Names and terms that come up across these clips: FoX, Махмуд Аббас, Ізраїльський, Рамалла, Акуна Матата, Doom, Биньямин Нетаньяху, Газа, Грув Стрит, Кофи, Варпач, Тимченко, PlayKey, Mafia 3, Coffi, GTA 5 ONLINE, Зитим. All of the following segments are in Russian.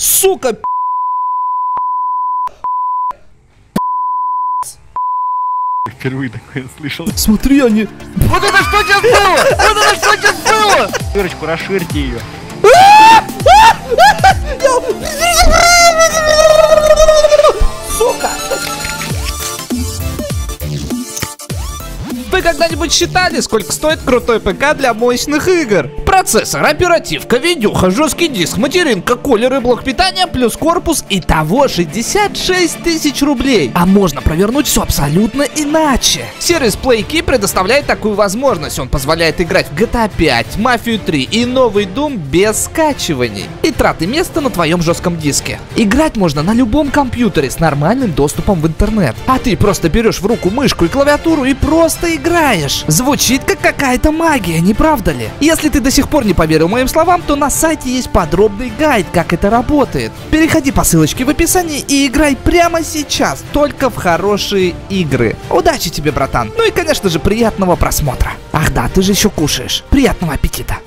Сука, впервые такое слышал. Смотри, они... Вот это что сейчас было! Вот это что сейчас было! Дырочку расширьте ее. Сука! Вы когда-нибудь считали, сколько стоит крутой ПК для мощных игр? Процессор, оперативка, видюха, жесткий диск, материнка, кулер и блок питания, плюс корпус, итого 66 тысяч рублей. А можно провернуть все абсолютно иначе. Сервис PlayKey предоставляет такую возможность. Он позволяет играть в GTA 5, Mafia 3 и новый Doom без скачиваний и траты места на твоем жестком диске. Играть можно на любом компьютере с нормальным доступом в интернет. А ты просто берешь в руку мышку и клавиатуру и просто играешь. Звучит как какая-то магия, не правда ли? Если ты до сих пор не поверил моим словам, то на сайте есть подробный гайд, как это работает. Переходи по ссылочке в описании и играй прямо сейчас, только в хорошие игры. Удачи тебе, братан. Ну и, конечно же, приятного просмотра. Ах да, ты же еще кушаешь. Приятного аппетита.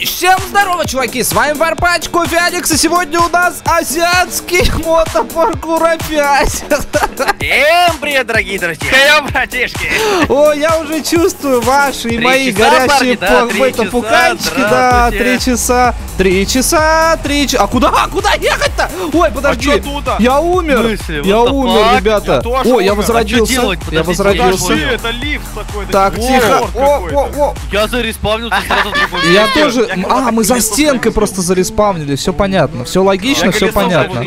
Всем здорово, чуваки, с вами Варпач, Кофи, Алекс, и сегодня у нас азиатский мотопаркур опять. Всем привет, дорогие друзья. Привет, братишки. О, я уже чувствую ваши и мои горячие пуканчики, да, 3 часа. А куда ехать-то? Ой, подожди, я умер, ребята. О, я возродился, Это лифт такой. Так, тихо. Я зареспавнился сразу. Я тоже. А, мы за стенкой просто зареспавнились, все понятно, все логично, все понятно.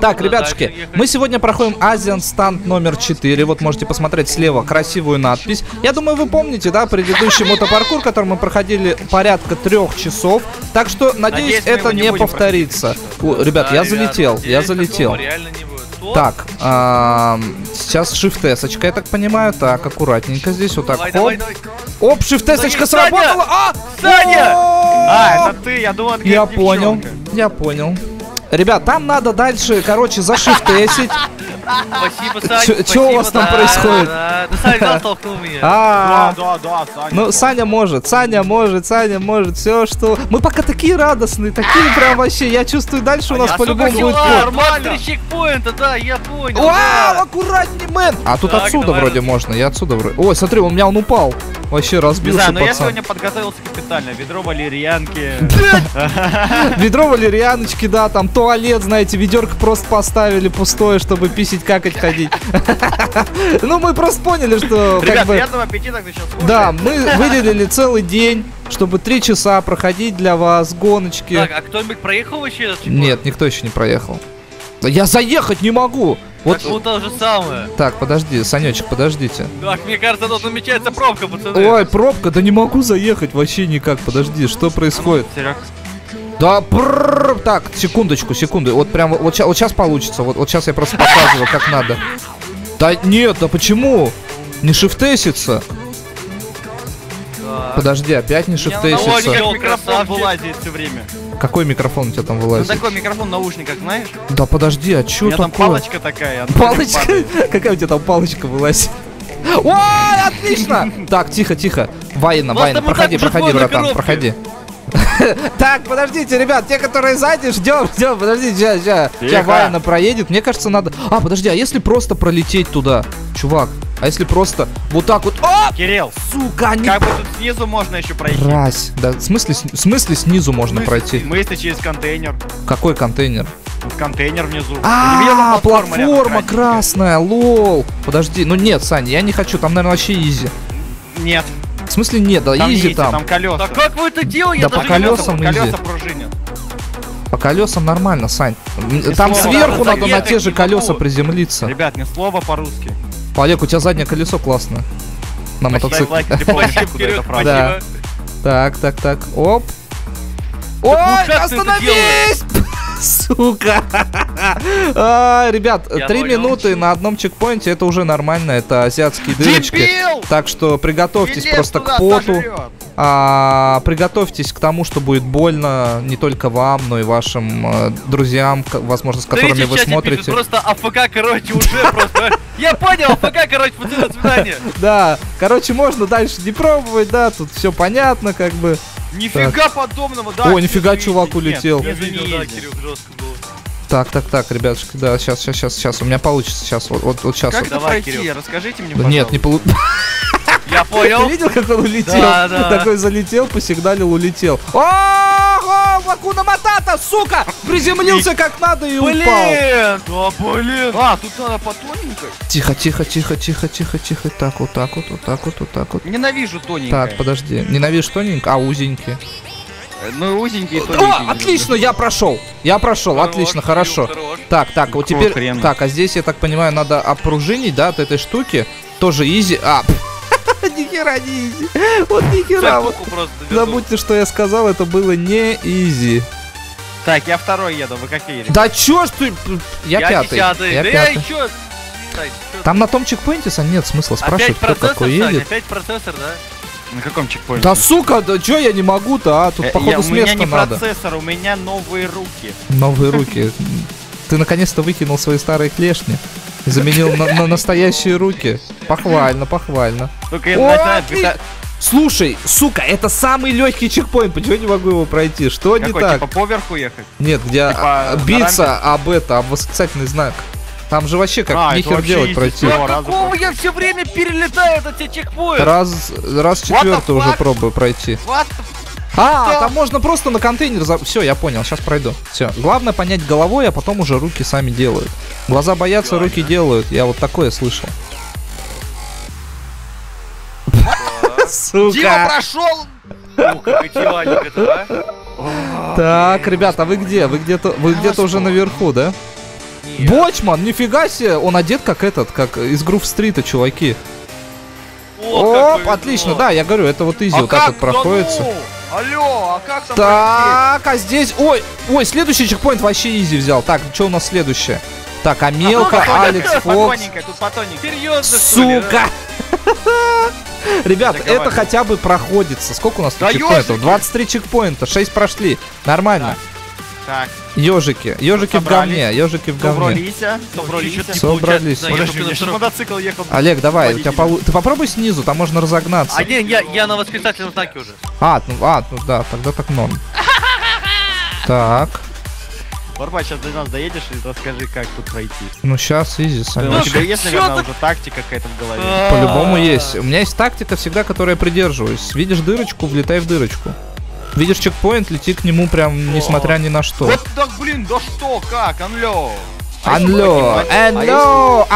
Так, ребятушки, мы сегодня проходим Азиан станд номер 4, вот можете посмотреть слева красивую надпись. Я думаю, вы помните, да, предыдущий мотопаркур, который мы проходили порядка 3 часов, так что, надеюсь, это не повторится. Ребят, я залетел. Так, сейчас shift-эсочка, я так понимаю. Так, аккуратненько здесь, вот так. Оп, shift-эсочка сработала. Саня! А, это ты, я думал, я понял, Ребят, там надо дальше, короче, за shift-эсить. Что у вас там происходит? Ну, Саня может, все что. Мы пока такие радостные, такие прям вообще. Я чувствую, дальше у нас по-любому будет. Нормально. Да, я понял. Вау, аккуратней, мэн. А тут отсюда вроде можно, я отсюда вроде. Ой, смотри, у меня он упал. Вообще разбился, пацан. Да, но я сегодня подготовился капитально. Ведро валерьянки. Ведро валерьяночки, да, там туалет, знаете, ведерко просто поставили пустое, чтобы писить, какать, ходить. Ну, мы просто поняли, что... Ребят, приятного аппетита, кто сейчас слушает. Да, мы выделили целый день, чтобы 3 часа проходить для вас гоночки. Так, а кто-нибудь проехал вообще? Нет, никто еще не проехал. Я заехать не могу. Вот то же самое. Так, подожди, Санечек, подождите. Так, мне кажется, тут намечается пробка, пацаны. Ой, пробка, да не могу заехать вообще никак. Подожди, что происходит? Серег. Да, так, секундочку. Вот прям вот сейчас получится. Вот сейчас я просто показываю, как надо. Да нет, да почему? Не шифтесится. Подожди, опять не шифтесится. Микрофон вылазит все время. Какой микрофон у тебя там вылазит? Ну, такой микрофон в наушниках, знаешь? Да подожди, а чё там палочка такая. Палочка? Какая у тебя там палочка вылазит? О, отлично! Так, тихо. Вайна, проходи, братан, проходи. Так, подождите, ребят, те, которые сзади, ждем, подождите, сейчас Вайна проедет, мне кажется, надо... А, подожди, а если просто пролететь туда, чувак? А если просто вот так вот... О! Кирилл! Сука, они... Как бы тут снизу можно еще пройти. Раз. Да, в смысле снизу можно пройти? В смысле через контейнер. Какой контейнер? Контейнер внизу. А, платформа красная, лол. Подожди, ну нет, Саня, я не хочу, там, наверное, вообще изи. Нет. В смысле нет, да изи там. Там колеса. Да как вы это делаете? Да по колесам изи. По колесам нормально, Сань. Там сверху надо на те же колеса приземлиться. Ребят, ни слова по-русски. Олег, у тебя заднее колесо классно. На мотоцикле. Так. Оп. Ой, остановись! Сука. Ребят, 3 минуты на одном чекпоинте, это уже нормально, это азиатские дырочки. Так что приготовьтесь просто к поту. Приготовьтесь к тому, что будет больно не только вам, но и вашим друзьям, возможно, с которыми вы смотрите. Просто АФК, короче, уже просто... Я понял, АФК, короче, пацаны, до свидания. Да, короче, можно дальше не пробовать, да, тут все понятно, как бы. Нифига подобного, да. О, нифига чувак улетел. Так, ребятушки, да, сейчас, у меня получится, сейчас. Как это пройти? Расскажите мне, пожалуйста. Нет, не получится. Я понял. Ты видел, как он улетел? Да. Такой залетел, посигналил, улетел. Ого, Акуна Матата, сука! Приземлился как надо и упал. Блин. А, тут надо по тоненькой. Тихо. Так вот. Ненавижу тоненькое. Так, подожди. Ненавижу тоненькое, а узенькие. Ну, узенькие. О, отлично, я прошел, отлично, хорошо. Так, вот теперь, так, а здесь, я так понимаю, надо опружинить, да, от этой штуки. Тоже изи, нихера не изи, вот нихера. Забудьте, что я сказал, это было не изи. Так, я второй еду, вы какие? Да чё ж ты, я пятый. Там на том чекпоинте, нет смысла спрашивать, кто какой едет. Опять процессор, да? На каком чекпоинте? Да сука, да чё я не могу-то, Тут походу с места надо. У меня не процессор, у меня новые руки. Ты наконец-то выкинул свои старые клешни. Заменил на настоящие руки. Похвально. Слушай, сука, это самый легкий чекпоинт, почему я не могу его пройти? Что не так? Типа поверху ехать? Нет, где биться об восклицательный знак. Там же вообще как нихер делать пройти. Какого я все время перелетаю эти чекпоинты? Раз четвертый уже пробую пройти. Там можно просто на контейнер. Все, я понял, сейчас пройду. Все, главное понять головой, а потом уже руки сами делают. Глаза боятся, руки делают. Я вот такое слышал. Сука. Дима прошел. Так, ребята, вы где? Вы где-то уже наверху, да? Бочман, нифига себе, он одет как этот, как из Грув Стрита, чуваки. Оп, отлично, да, я говорю, это вот изи, вот так вот проходится. Алло, а как там? Так, а здесь, ой, следующий чекпоинт вообще изи взял. Так, что у нас следующее? Так, Амелка, Алекс, Фокс. Сука. Ребят, это хотя бы проходится. Сколько у нас тут чекпоинтов? 23 чекпоинта, 6 прошли, нормально. Так. Ёжики в говне, Собрались. Олег, давай, ты попробуй снизу, там можно разогнаться. А нет, я на восклицательном знаке уже. Ну да, тогда так норм. Так. Варпач, сейчас до нас доедешь и расскажи, как тут пройти. Ну сейчас изи, Саня. У тебя есть, наверное, уже тактика какая-то в голове? По-любому есть. У меня есть тактика всегда, которой я придерживаюсь. Видишь дырочку, влетай в дырочку. Видишь чекпоинт, лети к нему прям несмотря ни на что. Вот так, блин, да что, как, Unlo, a window,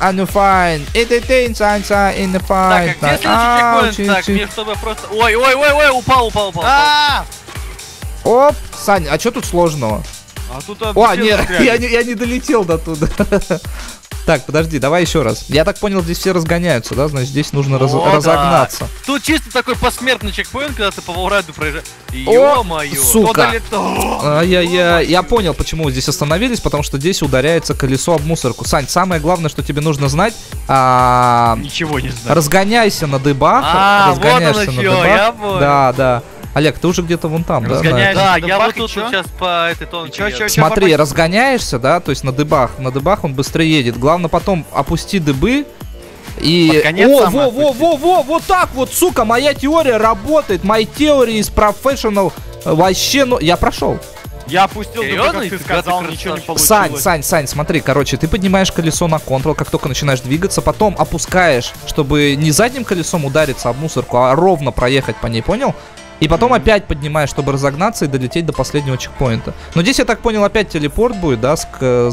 unfine, entertain, sunshine, in the fine. Так, а где следующий чекпоинт? Так, мне чтобы просто... Ой, упал. Оп, Сань, а что тут сложного? О, нет, я не долетел до туда. Так, подожди, давай еще раз. Я так понял, здесь все разгоняются, да? Значит, здесь нужно разогнаться. Тут чисто такой посмертный чекпоинт, когда ты по волраду проезжаешь. Ё-моё! Сука! Я понял, почему здесь остановились, потому что здесь ударяется колесо об мусорку. Сань, самое главное, что тебе нужно знать... Ничего не знаю. Разгоняйся на дыбах. Разгоняйся на дыбах. Я понял. Да. Олег, ты уже где-то вон там, да? Да, я вот тут сейчас по этой тонкой. Смотри, разгоняешься, да, то есть на дыбах он быстрее едет. Главное потом опусти дыбы и... вот так вот, сука, моя теория работает. Мои теории из Professional вообще, я прошел. Я опустил, как ты сказал, ничего не получилось. Сань, смотри, короче, ты поднимаешь колесо на контрол, как только начинаешь двигаться, потом опускаешь, чтобы не задним колесом удариться об мусорку, а ровно проехать по ней, понял? И потом опять поднимаешь, чтобы разогнаться и долететь до последнего чекпоинта. Но здесь, я так понял, опять телепорт будет, да, с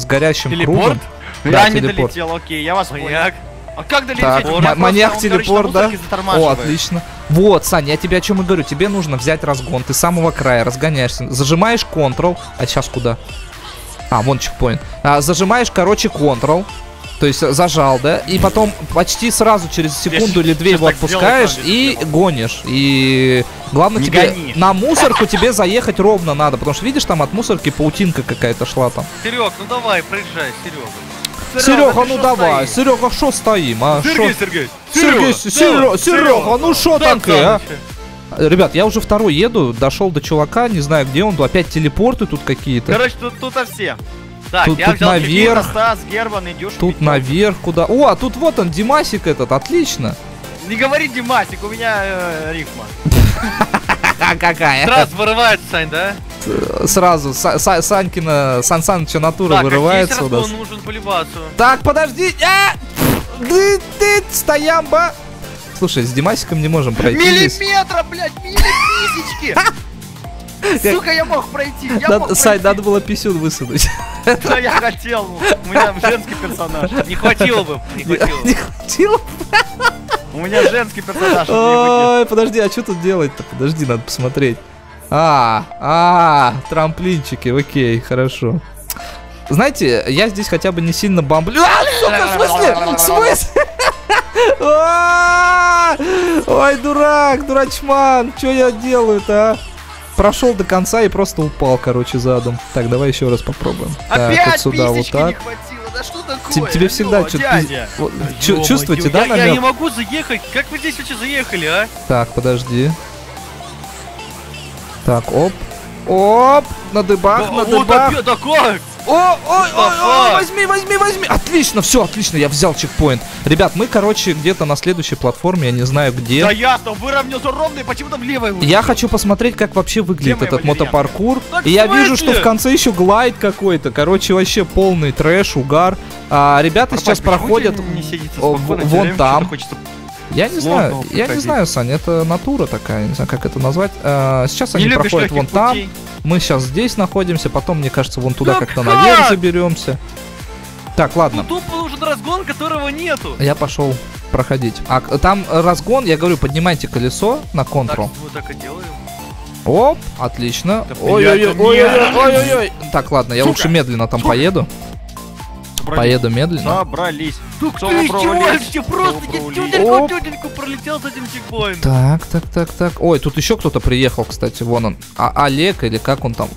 горящим кругом. Да, не долетел, окей, я вас понял. А как долететь? Маньяк телепорт, да? О, отлично. Вот, Саня, я тебе о чем и говорю. Тебе нужно взять разгон, ты с самого края разгоняешься. Зажимаешь Ctrl, а сейчас куда? Вон чекпоинт. Зажимаешь, короче, Ctrl. То есть зажал, да? И потом почти сразу, через секунду или две его отпускаешь и гонишь. И главное тебе на мусорку тебе заехать ровно надо. Потому что видишь, там от мусорки паутинка какая-то шла там. Серег, ну давай, проезжай, Серега, ну давай, Серега, шо стоим? Серега, ну шо такое? Ребят, я уже второй еду, дошел до чувака, не знаю где он, опять телепорты тут какие-то. Короче, тут все. Так, тут наверх, Стас, Герман, идешь, тут наверх куда. Тут вот он, Димасик этот, отлично. Не говори Димасик, у меня рифма. Какая? Сразу вырывается, Сань, да? Сразу, Санькина, Сан Саныча натура вырывается у нас. Так, нужен полюбаться. Так, подожди. Стоямба. Слушай, с Димасиком не можем пройти. Миллиметра, блядь, миллиписечки. Сука, я мог пройти. Сань, надо было писюн высунуть. Да, я хотел. У меня женский персонаж. Не хватило бы. Не хватило. У меня женский персонаж. Ой, подожди, а что тут делать-то? Подожди, надо посмотреть. Трамплинчики, окей, хорошо. Знаете, я здесь хотя бы не сильно бомблю. Сука, в смысле? В смысле? Ой, дурак, дурачман. Что я делаю-то, а? Прошел до конца и просто упал, короче, задом. Так, давай еще раз попробуем. Опять сюда вот так. Да что такое? Тебе всегда что-то чувствуете, да? Я не могу заехать. Как вы здесь вообще заехали, а? Так, подожди. Так, оп. Оп! На дыбах, на дыбах. О, возьми, возьми, возьми. Отлично, все, отлично, я взял чекпоинт. Ребят, мы, короче, где-то на следующей платформе, я не знаю где. Да ясно, выровнялся ровно и почему-то влево. Я хочу посмотреть, как вообще выглядит этот мотопаркур. И я вижу, что в конце еще глайд какой-то. Короче, вообще полный трэш, угар. Ребята сейчас проходят вон там. Я не знаю, Сань, это натура такая, не знаю, как это назвать. Сейчас они проходят вон там. Мы сейчас здесь находимся, потом, мне кажется, вон туда как-то наверх заберемся. Так, ладно. Тут нужен разгон, которого нету. Я пошел проходить. А там разгон, я говорю, поднимайте колесо на контрол. Так и делаем. Оп, отлично. Ой-ой-ой. Так, ладно, я лучше медленно там поеду. Поеду медленно. Собрались. Тук, ты издеваешься, просто тютельку пролетел с этим чекпоинтом. Так, так, так, так. Ой, тут еще кто-то приехал, кстати, вон он. Олег или как он там?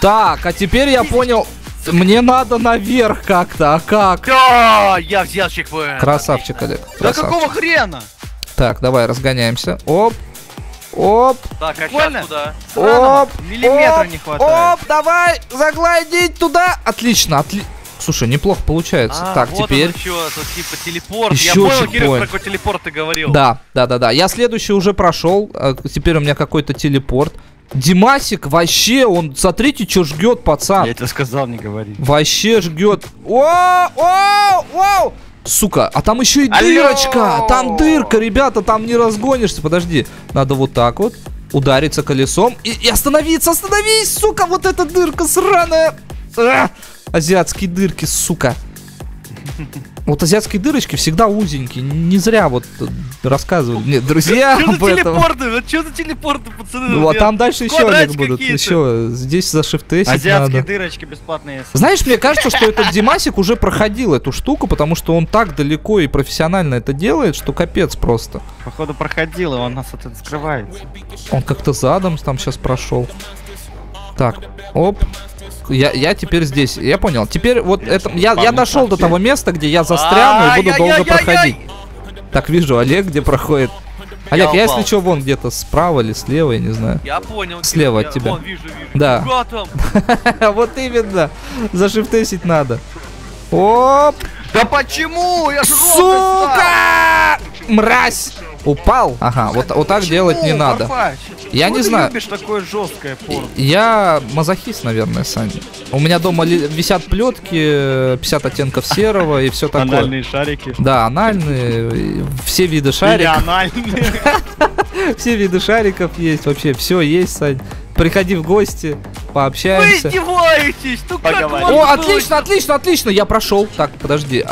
Так, а теперь я понял, мне надо наверх как-то, а как? Да, я взял чекпоинт. Красавчик, Олег. Да какого хрена? Так, давай разгоняемся. Оп. Оп! Так, а сейчас куда? Оп! Миллиметра не хватает. Оп, давай! Заглайдить туда! Отлично, отлично. Слушай, неплохо получается. Так, теперь. Типа телепорт. Я понял, Кирилл, про какой телепорт ты говорил. Да, да, да, да. Я следующий уже прошел. Теперь у меня какой-то телепорт. Димасик вообще, он, смотрите, что жгет, пацан. Я это сказал, не говори. Вообще жгет. О! Сука, а там еще и дырочка. Там дырка, ребята, там не разгонишься. Подожди, надо вот так вот удариться колесом и остановиться. Остановись, сука, вот эта дырка сраная. Азиатские дырки, сука. Вот азиатские дырочки всегда узенькие. Не зря вот рассказывают мне друзья об этом. Что за телепорты, пацаны? Вот там дальше еще Олег будут. Еще здесь за шифт-тестить надо. Азиатские дырочки бесплатные. Знаешь, мне кажется, что этот Димасик уже проходил эту штуку, потому что он так далеко и профессионально это делает, что капец просто. Походу проходил, и он нас от этого скрывает. Он как-то задом там сейчас прошел. Так, оп. Я теперь здесь, я понял. Теперь вот это, я дошел до того места, где я застряну и буду долго проходить. Так, вижу, Олег где проходит. Олег, я если что, вон где-то справа или слева, я не знаю. Я понял. Слева от тебя. Да. Вот именно. Зашифтесить надо. Оп. Да почему? Я сука! Мразь! Упал? Ага, вот так делать не надо. Я не знаю. Я мазохист, наверное, Саня. У меня дома висят плетки, 50 оттенков серого и все такое. Анальные шарики. Да, анальные, все виды шариков. Все виды шариков есть, вообще все есть, Сань. Приходи в гости, пообщаемся. Вы издеваетесь, ну как вам? О, отлично, отлично, отлично, я прошел. Так, подожди,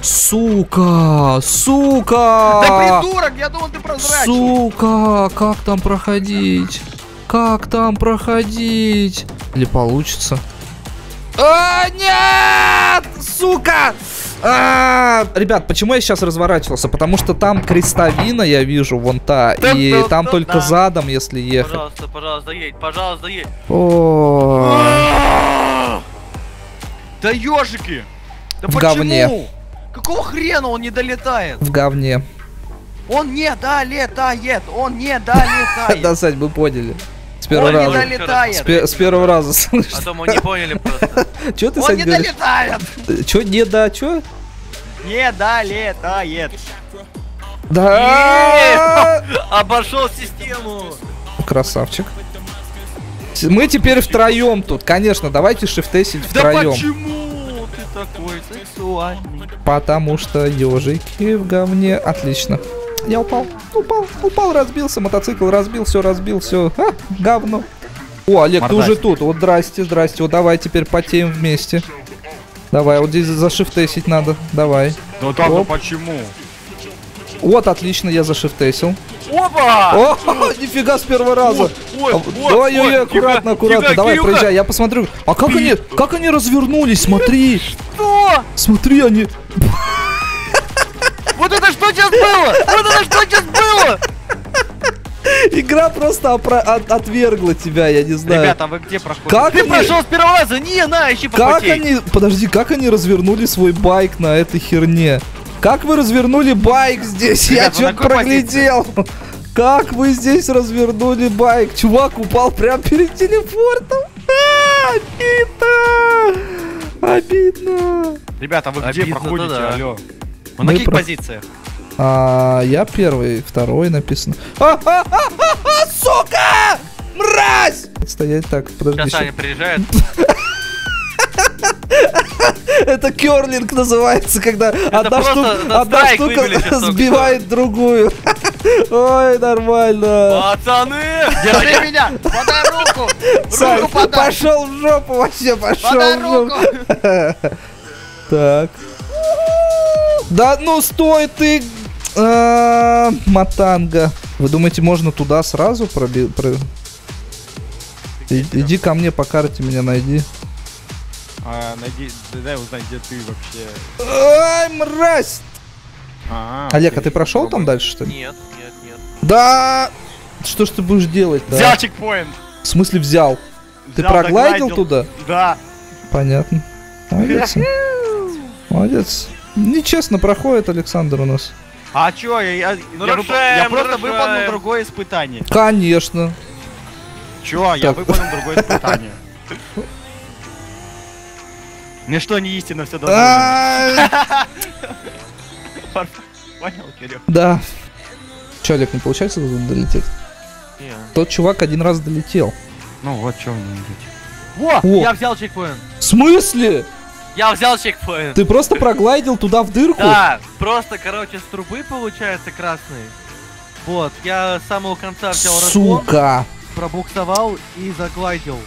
Сука, сука! Да придурок, я думал, ты прозрачный. Сука, как там проходить? Как там проходить? Или получится? Нет! Сука! Ребят, почему я сейчас разворачивался? Потому что там крестовина, я вижу, вон та. И там только задом, если ехать. Пожалуйста, пожалуйста, едь, пожалуйста, едь. Да ежики! Да почему? Какого хрена он не долетает? В говне. Он не долетает, он не долетает. Да, Сань, мы поняли. С первого раза. Он не долетает. С первого раза, слышишь? А то мы не поняли просто. Чё ты, Сань, говоришь? Он не долетает. Чё, не да, чё? Не долетает. Да. Обошел систему. Красавчик. Мы теперь втроем тут, конечно, давайте шифтесить втроем. Да почему ты такой сексуальный? Потому что ежики в говне. Отлично. Я упал, разбился, мотоцикл разбил, все. А, говно. О, Олег, ты уже тут. Вот, здрасте. Вот, давай теперь потеем вместе. Давай, вот здесь зашифтесить надо. Давай. Ну там ну почему? Вот, отлично, я зашифтесил. Опа! О, нифига с первого раза. Давай, ой, аккуратно. Давай, проезжай, я посмотрю. А как они, развернулись? Смотри. Что? Смотри, они... Вот это что сейчас было? Игра просто отвергла тебя, я не знаю. Ребята, вы где проходите? Как ты прошел с первого раза? Не, на, ищи попотей. Как они... Подожди, как они развернули свой байк на этой херне? Как вы развернули байк здесь? Ребята, я что-то проглядел. Как вы здесь развернули байк? Чувак упал прямо перед телепортом. Обидно. Обидно. Ребята, вы где проходите? Да, да. Алло. Мы на каких позициях? Я первый, второй написано. Сука! Мразь! Стоять так, подожди. Сейчас Аня приезжает. Это керлинг называется, когда одна штука сбивает другую. Ой, нормально. Пацаны, держи меня, подай руку. Руку подай. Пошел в жопу вообще, Подай руку. Так. Да ну стой ты, матанга. Вы думаете, можно туда сразу пробить? Иди ко мне по карте, меня найди. Дай узнать, где ты вообще. Ай, мразь! Олег, а ты прошел там дальше, что ли? Нет. Да! Что ж ты будешь делать? Взял чекпоинт! В смысле взял? Ты проглайдил туда? Да. Понятно. Молодец. Молодец. Нечестно проходит Александр у нас. А чё, я просто выполнил другое испытание. Конечно. Чё, я выполнил другое испытание. Мне что, не истинно все должно быть? Понял, Кирилл? Да. Чё, Олег, не получается долететь? Нет. Тот чувак один раз долетел. Ну вот, чё мне делать. Во, я взял чекпоинт. В смысле? Я взял чекпоинт. Ты просто проглайдил туда в дырку? Да, просто, короче, с трубы получается красный. Вот, я с самого конца взял разгон. Сука! Пробуксовал и заглайдил.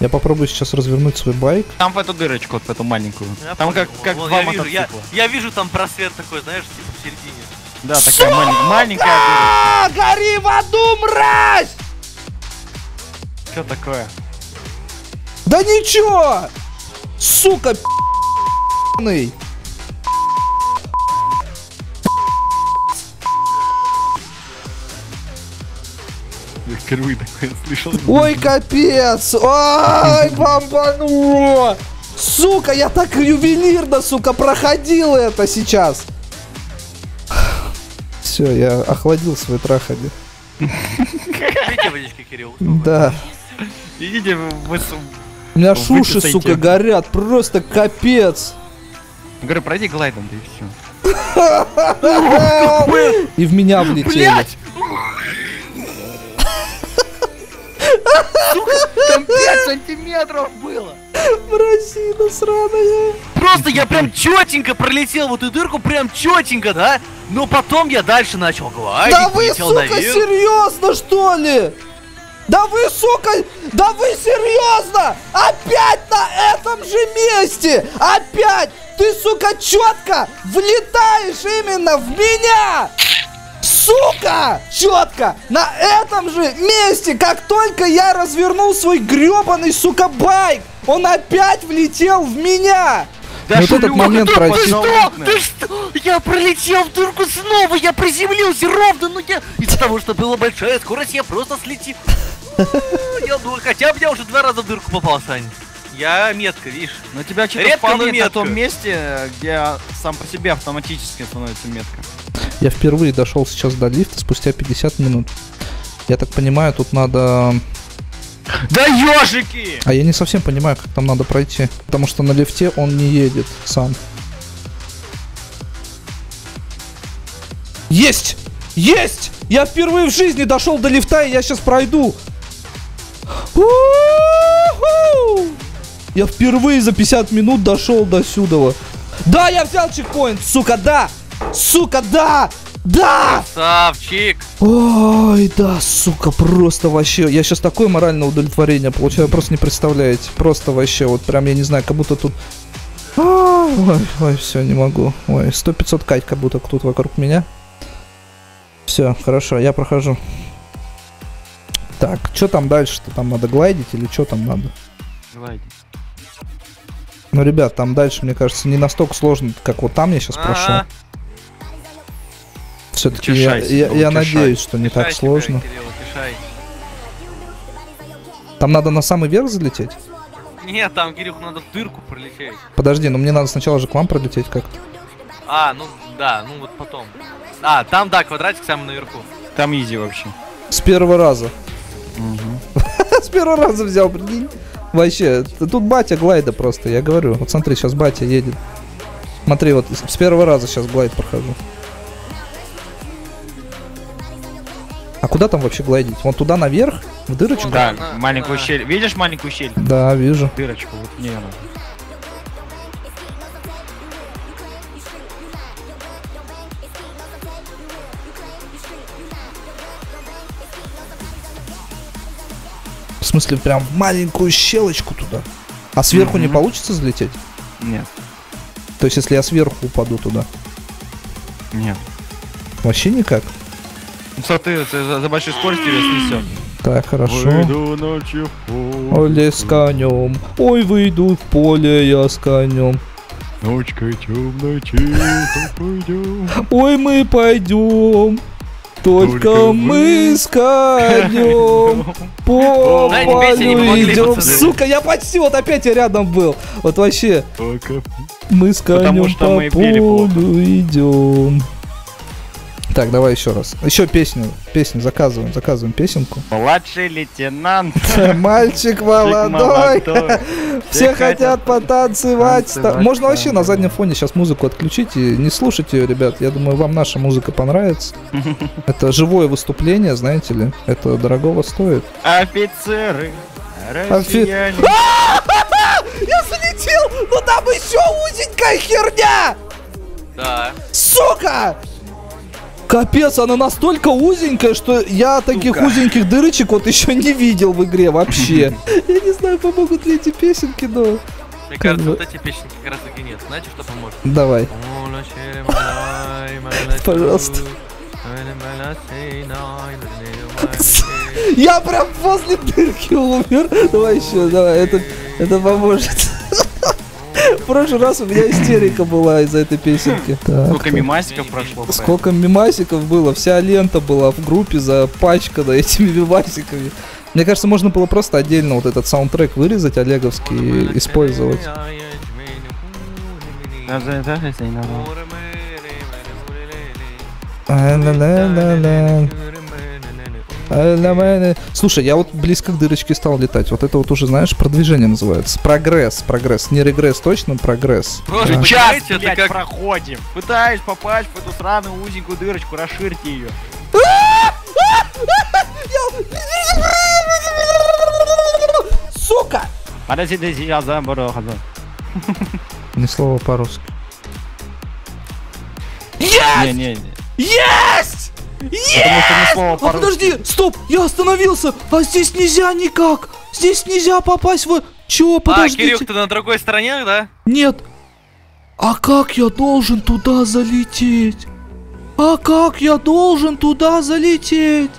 Я попробую сейчас развернуть свой байк. Там в эту дырочку, вот в эту маленькую. Я там понял, как вон, два мотоцикла. Я вижу там просвет такой, знаешь, типа в середине. Да, такая маленькая дырочка. Гори в аду, мразь! Что такое? Да ничего! Сука, п***ный! Я впервые такое слышал. Ой, капец! Ай, бомбануло! Сука, я так ювелирно, сука, проходил это сейчас! Все, я охладил свой трахали. Идите водички, Кирилл. Да. Идите вы... У меня шуши, сука, горят. Просто капец. Говорю, пройди глайдом, да и все. И в меня влетели. Там 5 сантиметров было. Мразина сраная. Просто я прям чётенько пролетел в эту дырку, прям чётенько, да? Но потом я дальше начал глайдить. Да вы, сука, серьезно, что ли? Да вы, сука, да вы серьезно? Опять на этом же месте! Опять! Ты, сука, четко влетаешь именно в меня! Сука! Четко! На этом же месте, как только я развернул свой гребаный, сука, байк, он опять влетел в меня! Да вот этот момент пройти. Ты что? Я пролетел в дырку снова, я приземлился ровно, но я... Из-за того, что была большая скорость, я просто слетел. Я думаю, хотя бы я уже 2 раза в дырку попал, Сань. Я метко, видишь. Но тебя что-то вполне на том месте, где сам по себе автоматически становится метка. Я впервые дошел сейчас до лифта спустя 50 минут. Я так понимаю, тут надо... Да ёжики! А я не совсем понимаю, как там надо пройти. Потому что на лифте он не едет сам. Есть! Есть! Я впервые в жизни дошел до лифта, и я сейчас пройду. Я впервые за 50 минут дошел до сюда. Да, я взял чекпоинт, сука, да! Сука, да! Да! Красавчик! Ой, да, сука, просто вообще. Я сейчас такое моральное удовлетворение получаю, просто не представляете. Просто вообще, вот прям, я не знаю, как будто тут... Ой, ой, все, не могу. Ой, 100-500 кайт как будто тут вокруг меня. Все, хорошо, я прохожу. Так, что там дальше-то? Там надо глайдить или что там надо? Глайдить. Ну, ребят, там дальше, мне кажется, не настолько сложно, как вот там я сейчас прошел. Все-таки я надеюсь, что не так сложно. Там надо на самый верх залететь? Нет, там, Кирюх, надо в дырку пролететь. Подожди, ну мне надо сначала же к вам пролететь как-то. А, ну да, ну вот потом. А, там, да, квадратик самый наверху. Там изи вообще. С первого раза. С первого раза взял, прикинь. Вообще, тут батя глайда просто, я говорю. Вот смотри, сейчас батя едет. Смотри, вот с первого раза сейчас глайд прохожу. А куда там вообще глайдить? Вон туда наверх? В дырочку? Да, на маленькую щель. Видишь маленькую щель? Да, вижу. Дырочку, вот не надо. В смысле, прям маленькую щелочку туда? А сверху не получится залететь? Нет. То есть, если я сверху упаду туда? Нет. Вообще никак? Ну, смотри, за большой скоростью я снесет. Так, хорошо. Выйду ночью в поле. Оле с конем. Ой, выйду в поле я с конем. Ночкой темной тихо пойдем. Ой, мы пойдем. Только мы с конем. По полю идем. Сука, я почти, вот опять я рядом был. Вот вообще. Мы с конем по полю идем. Так, давай еще раз. Еще песню. Песню заказываем. Заказываем песенку. Младший лейтенант. Мальчик молодой. Все хотят потанцевать. Можно вообще на заднем фоне сейчас музыку отключить и не слушать ее, ребят. Я думаю, вам наша музыка понравится. Это живое выступление, знаете ли. Это дорогого стоит. Офицеры. Россияне. Я залетел! Ну там еще узенькая херня! Да. Сука! Капец, она настолько узенькая, что я таких узеньких дырочек вот еще не видел в игре вообще. Я не знаю, помогут ли эти песенки, но... Мне кажется, вот эти песенки как раз таки нет. Знаете, что поможет? Давай. Пожалуйста. Я прям возле дырки умер. Давай еще, давай, это поможет. В прошлый раз у меня истерика была из-за этой песенки. Так, сколько мемасиков прошло? Сколько мемасиков было? Вся лента была в группе запачкана этими мемасиками. Мне кажется, можно было просто отдельно вот этот саундтрек вырезать, олеговский, и использовать. Слушай, я вот близко к дырочке стал летать. Вот это вот уже, знаешь, продвижение называется. Прогресс, прогресс. Не регресс, точно прогресс. Просто час, блядь, как... проходим. Пытаюсь попасть в эту сраную узенькую дырочку, расширьте ее. Сука! Ни слова по-русски. Есть! Есть! Yes! А подожди, стоп, я остановился, а здесь нельзя никак, здесь нельзя попасть в... Чего, подожди? А, Кирюх, ты на другой стороне, да? Нет. А как я должен туда залететь? А как я должен туда залететь?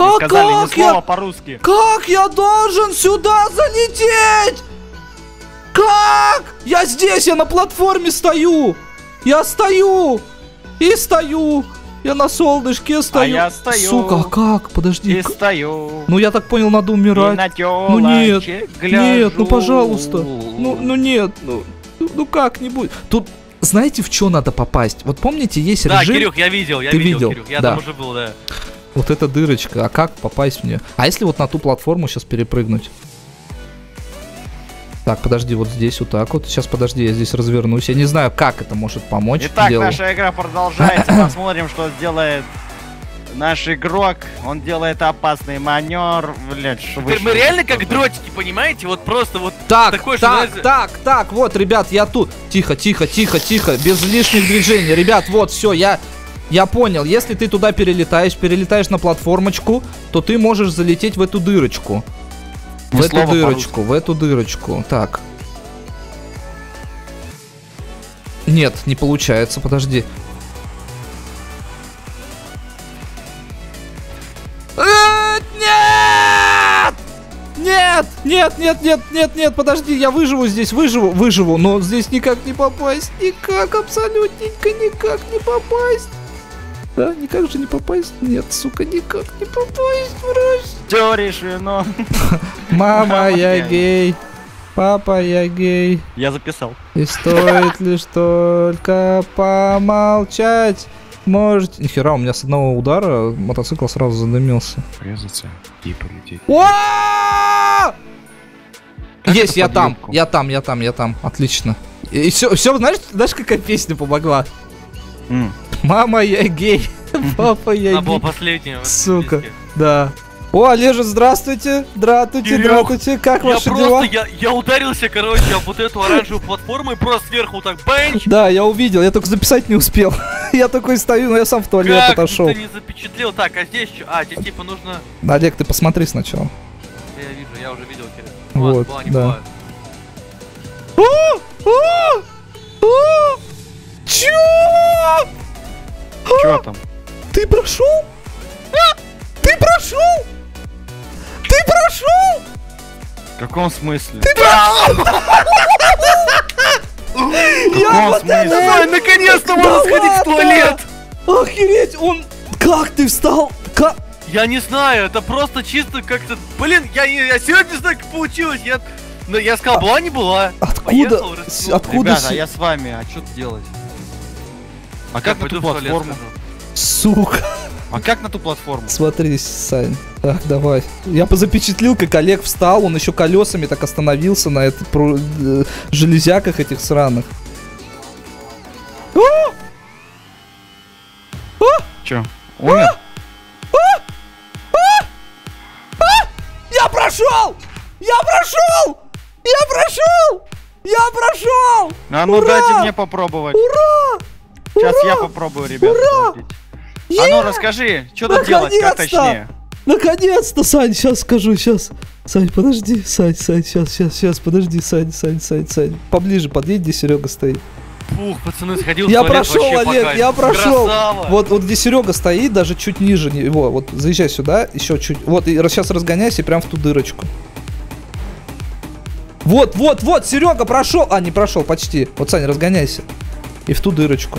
А как я... по-русски. Как я должен сюда залететь? Как? Я здесь, я на платформе стою. Я стою. И стою. Я на солнышке стою. А я стою. Сука, как? Подожди. Стою. Ну я так понял, надо умирать. Ну нет, нет, ну пожалуйста. Ну нет, ну как-нибудь. Тут знаете, в что надо попасть? Вот помните, есть режим... Да, Кирюх, я видел, я видел, Кирюх, я там уже был, да. Вот эта дырочка, а как попасть в нее? А если вот на ту платформу сейчас перепрыгнуть? Так, подожди, вот здесь вот так вот. Сейчас, подожди, я здесь развернусь. Я не знаю, как это может помочь. Итак, наша игра продолжается. Посмотрим, что сделает наш игрок. Он делает опасный маневр. Блядь, теперь мы реально как дротики, понимаете? Вот просто вот так, такой, так, что... так, вот, ребят, я тут. Тихо, тихо, тихо, тихо. Без лишних движений. Ребят, вот, все, я понял. Если ты туда перелетаешь на платформочку, то ты можешь залететь в эту дырочку. В эту дырочку, в эту дырочку. Так. Нет, не получается, подожди. Нет! Нет! Нет, нет, нет, нет, нет, подожди, я выживу здесь, выживу, но здесь никак не попасть. Никак, абсолютненько никак не попасть. Да, никак же не попасть. Нет, сука, никак не попасть, врач. Все решено. Мама, я гей. Папа, я гей. Я записал. И стоит лишь только помолчать. Можете... Нихера, у меня с одного удара мотоцикл сразу задымился. Врезаться и полететь. Есть, я там. Отлично. И все, знаешь, какая песня помогла? Мама, я гей. Папа, я гей. Была последняя. Сука, да. О, Олежа, здравствуйте. Дратуйте. Как ваши дела? Я ударился, короче, об вот эту оранжевую платформу и просто сверху так бэнч. Да, я увидел, я только записать не успел. Я такой стою, но я сам в туалет отошел. Как ты не запечатлел? Так, а здесь что? А, здесь типа нужно... Олег, ты посмотри сначала. Я вижу, я уже видел тебя. Вот, да. Чё? Чё там? Ты прошел? Ты прошел? Ты прошел? В каком смысле? Ты прошел? В каком смысле? Наконец-то можно сходить в туалет! Охереть, он... Как ты встал? Как? Я не знаю, это просто чисто как-то... Блин, я сегодня не знаю, как получилось, я сказал, была не была. Откуда? Ребята, я с вами, а что делать? А как на ту платформу? Сука. А как на ту платформу? Смотри, Сань. Так, давай. Я позапечатлил, как Олег встал, он еще колесами так остановился на этих железяках этих сраных. Че? Умер? Я прошел! Я прошел! Я прошел! Я прошел! А ну дайте мне попробовать. Ура! Сейчас я попробую, ребят. Ура! А ну расскажи, что тут делать, как точнее. Наконец-то, Сань, сейчас скажу, сейчас. Сань, подожди, Сань, сейчас, подожди, Сань. Поближе подъедь, где Серега стоит. Фух, пацаны, сходил в туалет, прошел, вообще Олег, пока. Я прошел, Олег, я прошел. Вот где Серега стоит, даже чуть ниже его. Вот заезжай сюда, еще чуть. Вот, и сейчас разгоняйся прям в ту дырочку. Вот, Серега прошел. А, не прошел, почти. Вот, Сань, разгоняйся. И в ту дырочку.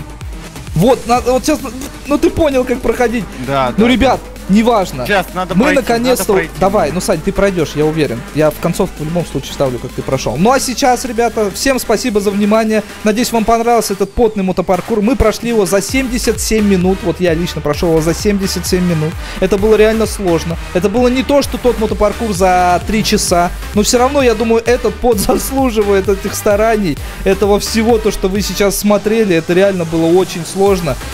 Вот, надо, вот сейчас, ну ты понял, как проходить. Да. Ну, да, ребят, неважно. Сейчас надо мы наконец-то. Давай, ну, Сань, ты пройдешь, я уверен. Я в концовку в любом случае ставлю, как ты прошел. Ну а сейчас, ребята, всем спасибо за внимание. Надеюсь, вам понравился этот потный мотопаркур. Мы прошли его за 77 минут. Вот я лично прошел его за 77 минут. Это было реально сложно. Это было не то, что тот мотопаркур за 3 часа. Но все равно, я думаю, этот пот заслуживает этих стараний. Этого всего, то, что вы сейчас смотрели, это реально было очень сложно.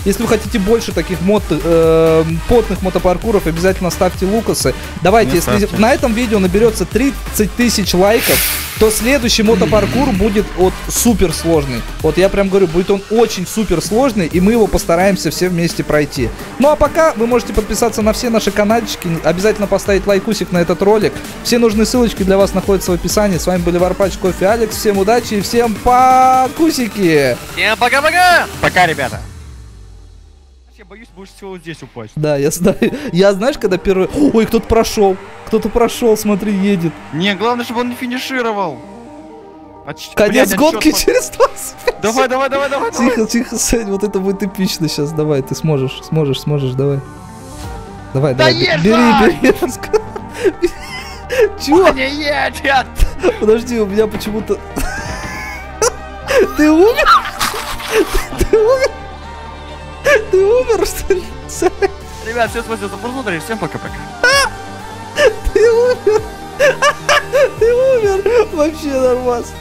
Если вы хотите больше таких потных мотопаркуров, обязательно ставьте лукасы. Давайте, если на этом видео наберется 30 тысяч лайков, то следующий мотопаркур будет супер сложный. Вот я прям говорю, будет он очень супер сложный, и мы его постараемся все вместе пройти. Ну а пока вы можете подписаться на все наши канальчики, обязательно поставить лайкусик на этот ролик. Все нужные ссылочки для вас находятся в описании. С вами были Варпач, Coffi, Алекс. Всем удачи и всем покусики! Всем пока-пока! Пока, ребята! Я боюсь, больше всего вот здесь упасть. Да, я знаю. Я, знаешь, когда первый... Ой, кто-то прошел. Кто-то прошел, смотри, едет. Не, главное, чтобы он не финишировал. Конец гонки через 25. Давай. Тихо, Сань, вот это будет эпично сейчас. Давай, ты сможешь, давай. Давай. Бери. Чего? Подожди, у меня почему-то... Ты умер? Ты умер, что ли? Ребят, всем спасибо за просмотр, всем пока-пока. Ты умер. Вообще нормас.